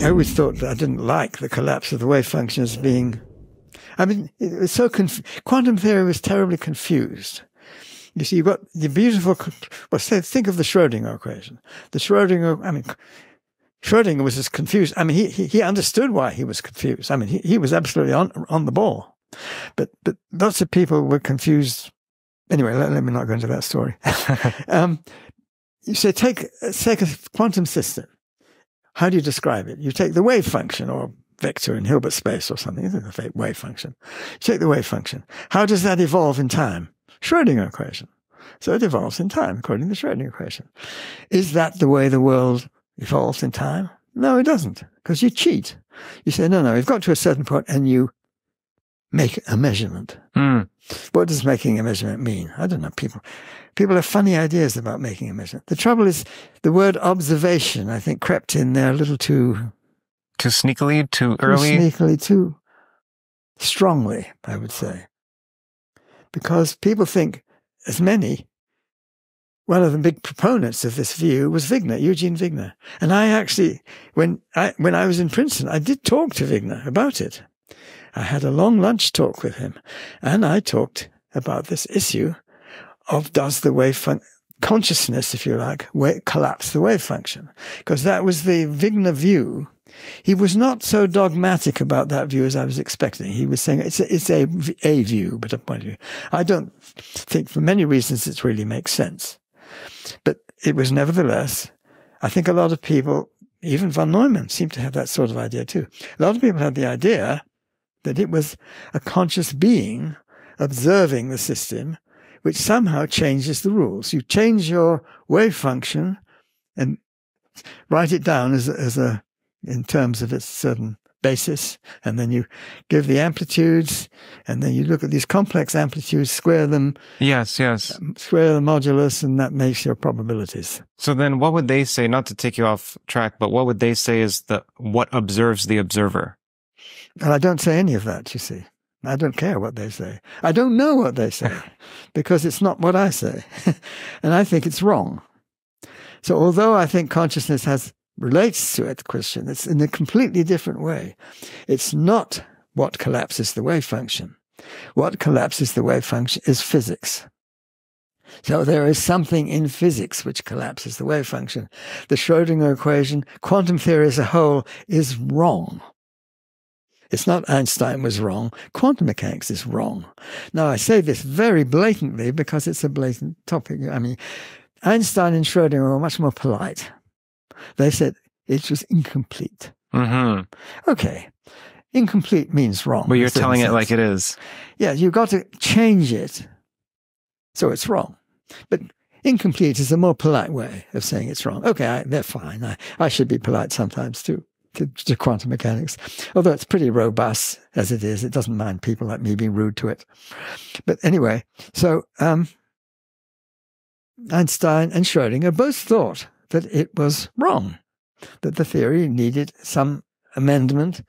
I always thought that I didn't like the collapse of the wave function as being, I mean, it was so quantum theory was terribly confused. You see, you've got the beautiful, well, say, think of the Schrödinger equation. The Schrödinger, I mean, Schrödinger was as confused. I mean, he understood why he was confused. I mean, he was absolutely on the ball. But lots of people were confused. Anyway, let me not go into that story. You say, take a quantum system. How do you describe it? You take the wave function or vector in Hilbert space or something. Isn't it a wave function? You take the wave function. How does that evolve in time? Schrödinger equation. So it evolves in time, according to the Schrödinger equation. Is that the way the world evolves in time? No, it doesn't, because you cheat. You say, no, you've got to a certain point and you make a measurement. Mm. What does making a measurement mean? I don't know. People have funny ideas about making a measurement. The trouble is the word observation, I think, crept in there a little too... Too sneakily, too early? Too sneakily, too strongly, I would say. Because people think, as many, one of the big proponents of this view was Wigner, Eugene Wigner. And I actually, when I was in Princeton, I did talk to Wigner about it. I had a long lunch talk with him, and I talked about this issue of does the wave function, consciousness, if you like, collapse the wave function? Because that was the Wigner view. He was not so dogmatic about that view as I was expecting. He was saying it's a view, but a point of view. I don't think for many reasons it really makes sense. But it was nevertheless, I think a lot of people, even von Neumann seemed to have that sort of idea too. A lot of people had the idea that it was a conscious being observing the system which somehow changes the rules. You change your wave function and write it down as a in terms of its certain basis, and then you give the amplitudes, and then you look at these complex amplitudes, square them. Yes. Square the modulus, and that makes your probabilities. So then what would they say, not to take you off track, but what would they say is what observes the observer? Well, I don't say any of that, you see. I don't care what they say. I don't know what they say, because it's not what I say. And I think it's wrong. So although I think consciousness relates to it, question. It's in a completely different way. It's not what collapses the wave function. What collapses the wave function is physics. So there is something in physics which collapses the wave function. The Schrödinger equation, quantum theory as a whole, is wrong. It's not Einstein was wrong. Quantum mechanics is wrong. Now, I say this very blatantly because it's a blatant topic. I mean, Einstein and Schrödinger were much more polite. They said it was incomplete. Mm-hmm. Okay. Incomplete means wrong. Well, you're telling it like it is. Yeah, you've got to change it so it's wrong. But incomplete is a more polite way of saying it's wrong. Okay, they're fine. I should be polite sometimes too to quantum mechanics. Although it's pretty robust as it is. It doesn't mind people like me being rude to it. But anyway, so Einstein and Schrödinger both thought that it was wrong, that the theory needed some amendment,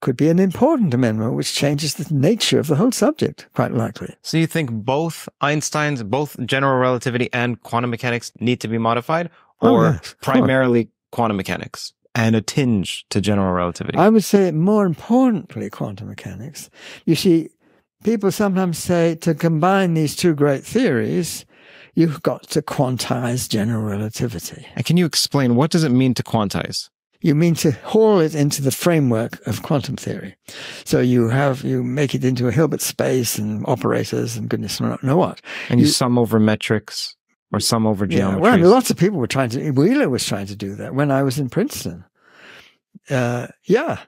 could be an important amendment which changes the nature of the whole subject, quite likely. So you think both Einstein's, both general relativity and quantum mechanics need to be modified, or primarily quantum mechanics and a tinge to general relativity? I would say more importantly quantum mechanics. You see, people sometimes say to combine these two great theories, you've got to quantize general relativity. And can you explain, what does it mean to quantize? You mean to haul it into the framework of quantum theory. So you make it into a Hilbert space and operators and goodness knows what. And you sum over metrics or sum over geometries. Well, I mean, lots of people were trying to, Wheeler was trying to do that when I was in Princeton. Yeah,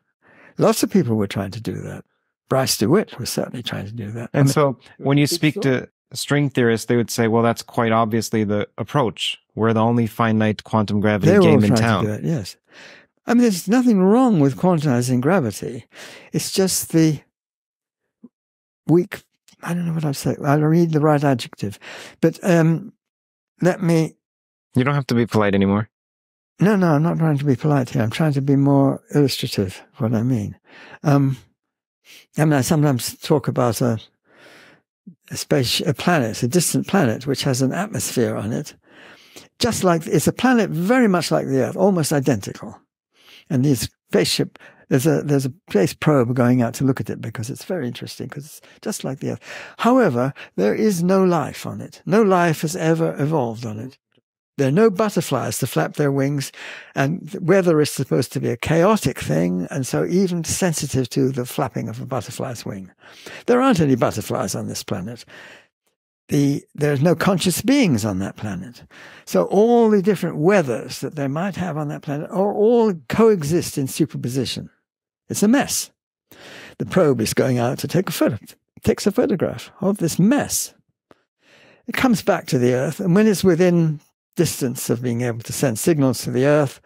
lots of people were trying to do that. Bryce DeWitt was certainly trying to do that. And so when you speak to string theorists, they would say, well, that's quite obviously the approach. We're the only finite quantum gravity game in town. To do it, yes. I mean, there's nothing wrong with quantizing gravity. It's just the weak, I don't know what I'd say. I'll read the right adjective. But let me... You don't have to be polite anymore. No, I'm not trying to be polite here. I'm trying to be more illustrative of what I mean. I mean, I sometimes talk about a planet, a distant planet, which has an atmosphere on it. Just like, it's a planet very much like the Earth, almost identical. And these spaceship. There's a space probe going out to look at it because it's very interesting, because it's just like the Earth. However, there is no life on it. No life has ever evolved on it. There are no butterflies to flap their wings, and weather is supposed to be a chaotic thing, and so even sensitive to the flapping of a butterfly's wing. There aren't any butterflies on this planet. There's no conscious beings on that planet. So all the different weathers that they might have on that planet are all coexist in superposition. It's a mess. The probe is going out to take a photo, takes a photograph of this mess. It comes back to the Earth, and when it's within distance of being able to send signals to the Earth,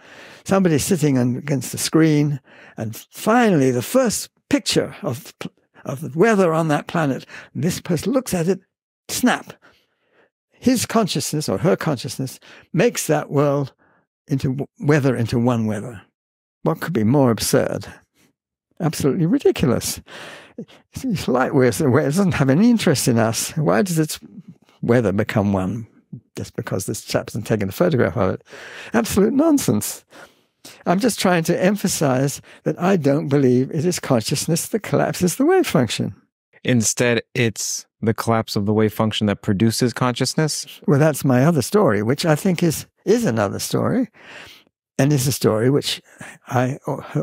somebody's sitting against the screen, and finally the first picture of the weather on that planet, and this person looks at it, snap. His consciousness or her consciousness makes that world into one weather. What could be more absurd? Absolutely ridiculous. It's light waves. It doesn't have any interest in us. Why does its weather become one? Just because this chap's been taking a photograph of it. Absolute nonsense. I'm just trying to emphasize that I don't believe it is consciousness that collapses the wave function. Instead, it's the collapse of the wave function that produces consciousness? Well, that's my other story, which I think is another story, and is a story which I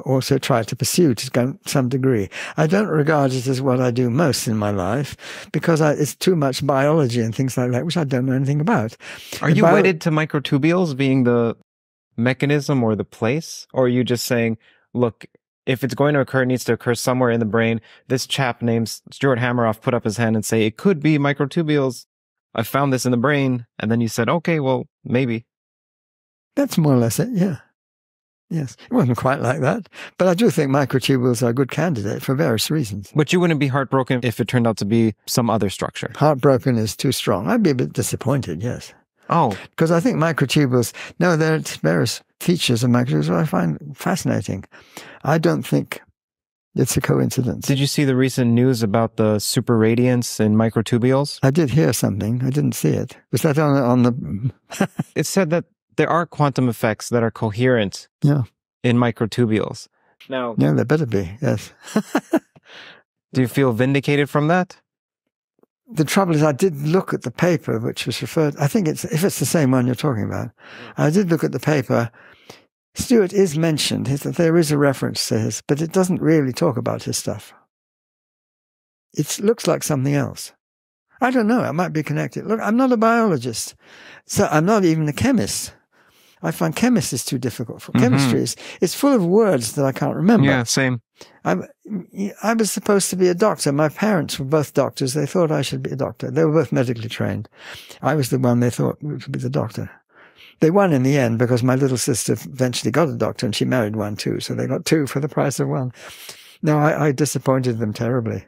also try to pursue to some degree. I don't regard it as what I do most in my life, because it's too much biology and things like that, which I don't know anything about. Are you wedded to microtubules being the mechanism or the place? Or are you just saying, look, if it's going to occur, it needs to occur somewhere in the brain. This chap named Stuart Hameroff put up his hand and say, it could be microtubules. I found this in the brain. And then you said, okay, well, maybe. That's more or less it, yeah. Yes, it wasn't quite like that. But I do think microtubules are a good candidate for various reasons. But you wouldn't be heartbroken if it turned out to be some other structure? Heartbroken is too strong. I'd be a bit disappointed, yes. Oh. Because I think microtubules, no, there are various features of microtubules I find fascinating. I don't think it's a coincidence. Did you see the recent news about the super radiance in microtubules? I did hear something. I didn't see it. Was that on the... It said that there are quantum effects that are coherent in microtubules. Now, yeah, there better be, yes. Do you feel vindicated from that? The trouble is, I did look at the paper which was referred. I think if it's the same one you're talking about. I did look at the paper. Stuart is mentioned. There is a reference to his, but it doesn't really talk about his stuff. It looks like something else. I don't know. It might be connected. Look, I'm not a biologist, so I'm not even a chemist. I find chemistry is too difficult. For chemistry it's full of words that I can't remember. Yeah, same. I was supposed to be a doctor. My parents were both doctors. They thought I should be a doctor. They were both medically trained. I was the one they thought would be the doctor. They won in the end because my little sister eventually got a doctor and she married one too. So they got two for the price of one. No, I disappointed them terribly.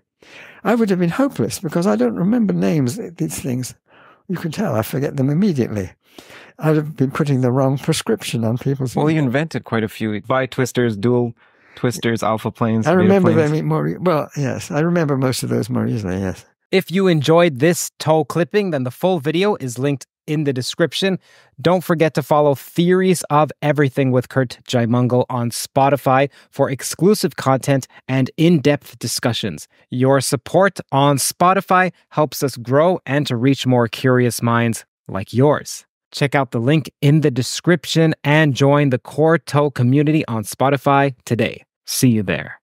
I would have been hopeless because I don't remember names, these things. You can tell I forget them immediately. I'd have been putting the wrong prescription on people's... Well, you invented quite a few. Bi-twisters, dual-twisters, alpha planes. I remember them more... Well, yes, I remember most of those more easily, yes. If you enjoyed this toe clipping, then the full video is linked in the description. Don't forget to follow Theories of Everything with Kurt Jaimungal on Spotify for exclusive content and in-depth discussions. Your support on Spotify helps us grow and to reach more curious minds like yours. Check out the link in the description and join the Core Toe community on Spotify today. See you there.